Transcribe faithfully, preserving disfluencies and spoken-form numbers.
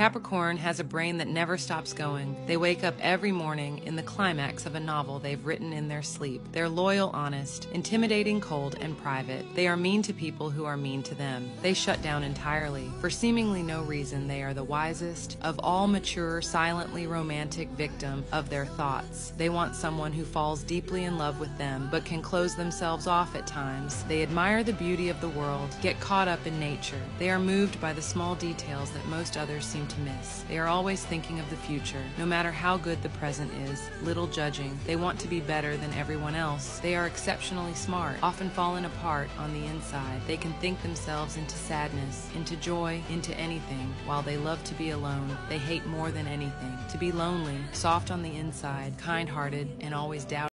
Capricorn has a brain that never stops going. They wake up every morning in the climax of a novel they've written in their sleep. They're loyal, honest, intimidating, cold, and private. They are mean to people who are mean to them. They shut down entirely. For seemingly no reason, they are the wisest of all mature, silently romantic victim of their thoughts. They want someone who falls deeply in love with them, but can close themselves off at times. They admire the beauty of the world, get caught up in nature. They are moved by the small details that most others seem to miss. They are always thinking of the future, no matter how good the present is, little judging. They want to be better than everyone else. They are exceptionally smart, often fallen apart on the inside. They can think themselves into sadness, into joy, into anything, while they love to be alone. They hate more than anything to be lonely, soft on the inside, kind-hearted, and always doubting.